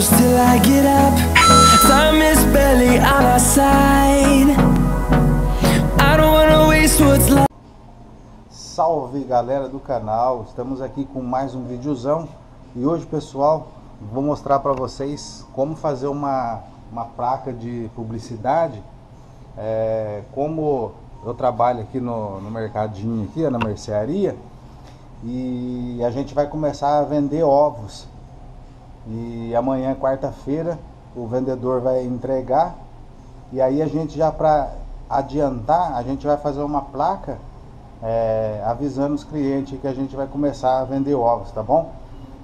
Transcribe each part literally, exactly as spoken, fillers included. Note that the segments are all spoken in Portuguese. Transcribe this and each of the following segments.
close till I get up. Time is barely on our side. I don't wanna waste what's left. Salve galera do canal, estamos aqui com mais um videozão. E hoje pessoal, vou mostrar para vocês como fazer uma, uma placa de publicidade. É, como eu trabalho aqui no, no mercadinho, aqui na mercearia, e a gente vai começar a vender ovos. E amanhã, quarta-feira, o vendedor vai entregar. E aí a gente já, para adiantar, a gente vai fazer uma placa é, avisando os clientes que a gente vai começar a vender ovos, tá bom?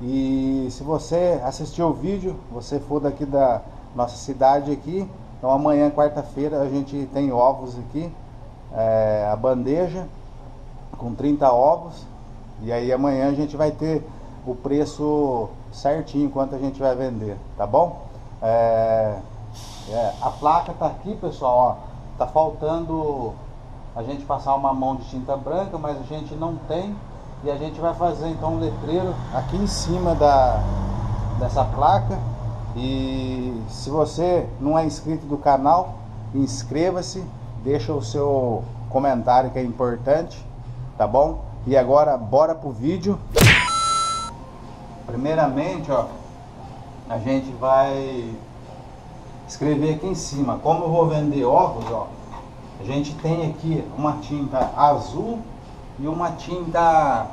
E se você assistiu o vídeo, você for daqui da nossa cidade aqui, então amanhã, quarta-feira, a gente tem ovos aqui, é, a bandeja com trinta ovos. E aí amanhã a gente vai ter o preço certinho quanto a gente vai vender, tá bom? É, é, a placa tá aqui pessoal, ó, tá faltando a gente passar uma mão de tinta branca, mas a gente não tem. E a gente vai fazer então um letreiro aqui em cima da, dessa placa. E se você não é inscrito do canal, inscreva-se, deixa o seu comentário que é importante, tá bom? E agora bora pro vídeo. Primeiramente, ó, a gente vai escrever aqui em cima. Como eu vou vender ovos, ó, a gente tem aqui uma tinta azul e uma tinta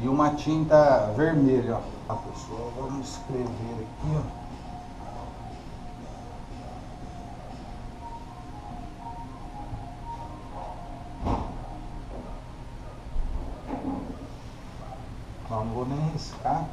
e uma tinta vermelha, ó. Pessoal, vamos escrever aqui, ó. Não vou nem riscar.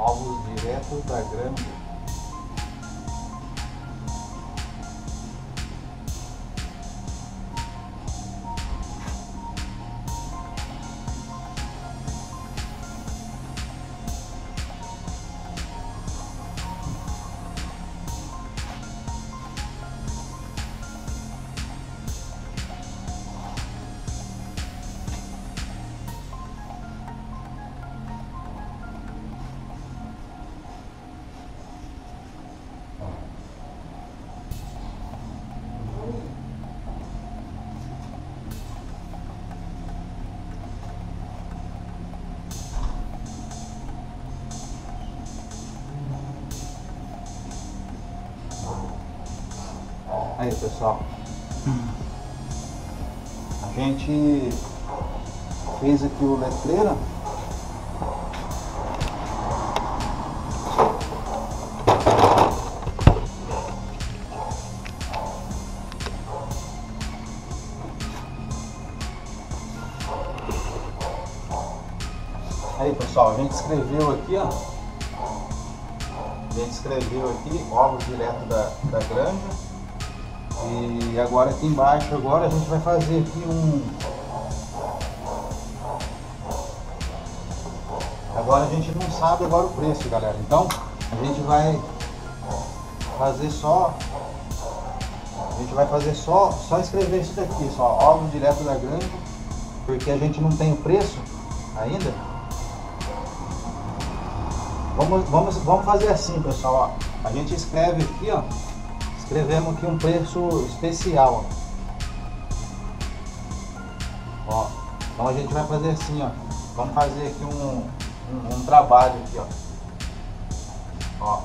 Ovos direto da granja. Aí pessoal, a gente fez aqui o letreiro. Aí pessoal, a gente escreveu aqui, ó, a gente escreveu aqui ovos direto da, da granja. E agora aqui embaixo, agora a gente vai fazer aqui um... Agora a gente não sabe agora o preço, galera. Então, a gente vai fazer só A gente vai fazer só, só escrever isso daqui, só ovos direto da granja, porque a gente não tem o preço ainda. Vamos, vamos, vamos fazer assim, pessoal, ó. A gente escreve aqui, ó, escrevemos aqui um preço especial, ó. Ó, então a gente vai fazer assim, ó, vamos fazer aqui um, um, um trabalho aqui, ó, ó.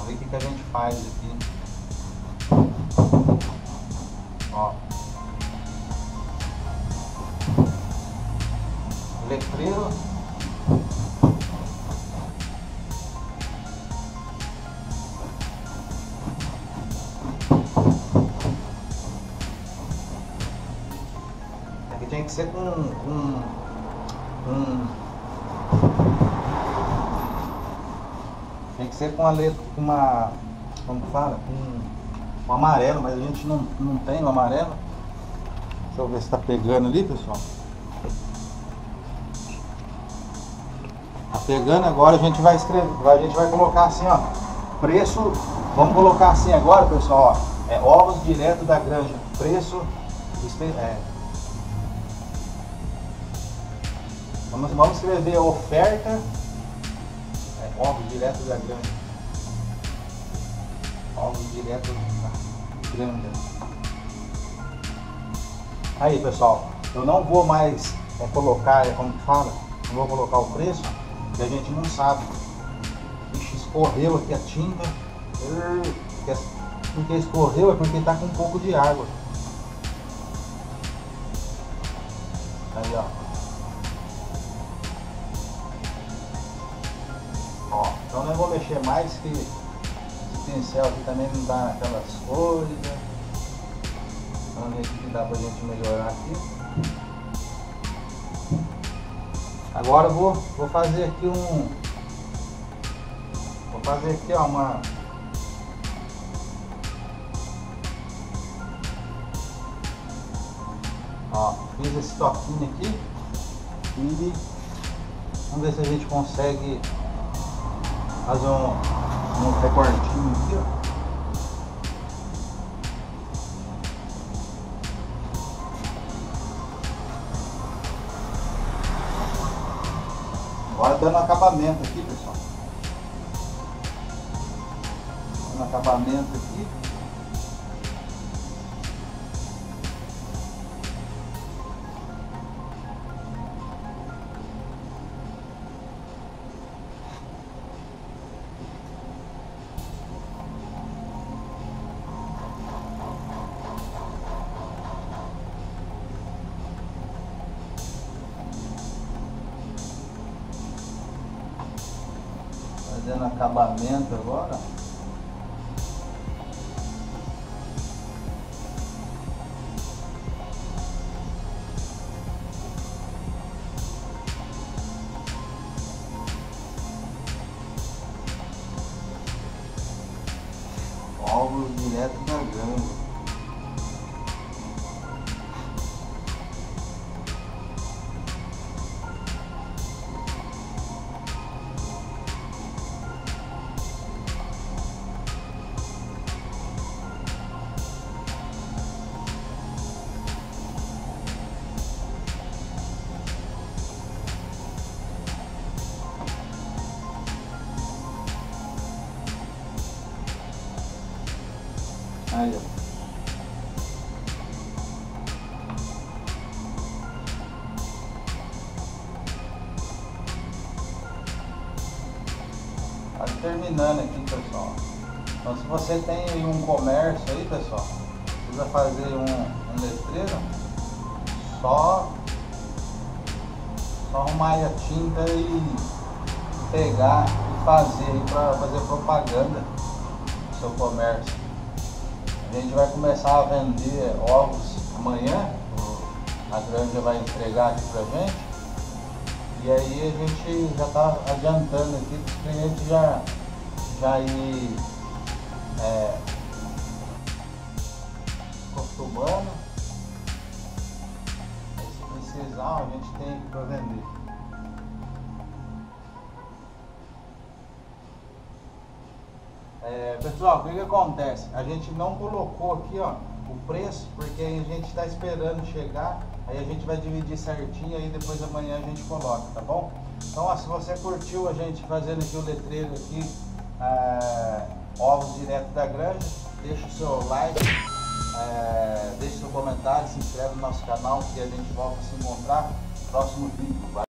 O que, que a gente faz aqui, ó, letreiro, aqui tinha que ser com um, um Tem que ser com a letra, com uma, como fala, com um amarelo, mas a gente não, não tem o amarelo. Deixa eu ver se tá pegando ali, pessoal. Tá pegando agora, a gente vai escrever, a gente vai colocar assim, ó, preço, vamos colocar assim agora, pessoal, ó, é ovos direto da granja, preço, é, vamos, vamos escrever oferta, ovos direto da granja, ovos direto da granja. Aí, pessoal, eu não vou mais é, colocar, é como que fala, não vou colocar o preço, que a gente não sabe. Ixi, escorreu aqui a tinta, porque escorreu é porque tá com um pouco de água. Aí, ó. Então não vou mexer mais, que esse pincel aqui também não dá aquelas coisas. Vamos ver o que dá pra gente melhorar aqui. Agora eu vou, vou fazer aqui um... Vou fazer aqui, ó, uma... Ó, fiz esse toquinho aqui. E vamos ver se a gente consegue... Fazer um, um recortinho aqui, ó. Agora dando acabamento aqui, pessoal. Dando acabamento aqui. Fazendo acabamento agora. Ovos direto da granja. Aí, ó. Tá terminando aqui, pessoal. Então, se você tem um comércio aí, pessoal, precisa fazer um, um letreiro, só, só arrumar a tinta e pegar e fazer para fazer propaganda do seu comércio. A gente vai começar a vender ovos amanhã, a granja vai entregar aqui pra gente. E aí a gente já tá adiantando aqui para os clientes já, já ir é, acostumando. Se precisar, a gente tem aqui para vender. É, pessoal, o que, que acontece? A gente não colocou aqui, ó, o preço, porque a gente está esperando chegar. Aí a gente vai dividir certinho, aí depois amanhã a gente coloca, tá bom? Então, ó, se você curtiu a gente fazendo aqui o letreiro aqui, ah, ovos direto da granja, deixa o seu like, ah, deixa o seu comentário, se inscreve no nosso canal, que a gente volta a se encontrar no próximo vídeo.